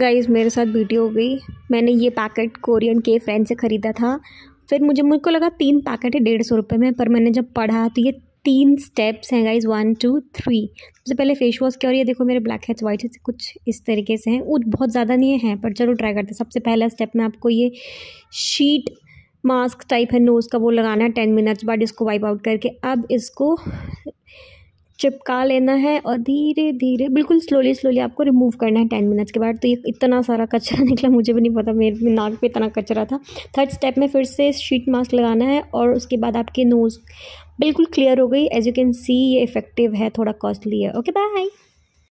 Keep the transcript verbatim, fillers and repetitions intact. Guys मेरे साथ BT हो गई। मैंने ये पैकेट कोरियन के फ्रेंड से ख़रीदा था, फिर मुझे मुझे को लगा तीन पैकेट है डेढ़ सौ रुपये में, पर मैंने जब पढ़ा तो ये तीन स्टेप्स हैं गाइस, वन टू थ्री। सबसे पहले फेस वॉश किया और ये देखो मेरे ब्लैक हेड्स वाइट हेड्स कुछ इस तरीके से हैं, वो बहुत ज़्यादा नहीं है पर चलो ट्राई करते हैं। सबसे पहला स्टेप में आपको ये शीट मास्क टाइप है नोज़ का, वो लगाना है। टेन मिनट्स बाद इसको वाइप आउट करके अब इसको चिपका लेना है और धीरे धीरे बिल्कुल स्लोली स्लोली आपको रिमूव करना है टेन मिनट्स के बाद। तो ये इतना सारा कचरा निकला, मुझे भी नहीं पता मेरे नाक पे इतना कचरा था। थर्ड स्टेप में फिर से शीट मास्क लगाना है और उसके बाद आपके नोज़ बिल्कुल क्लियर हो गई। एज यू कैन सी ये इफ़ेक्टिव है, थोड़ा कॉस्टली है। Okay bye.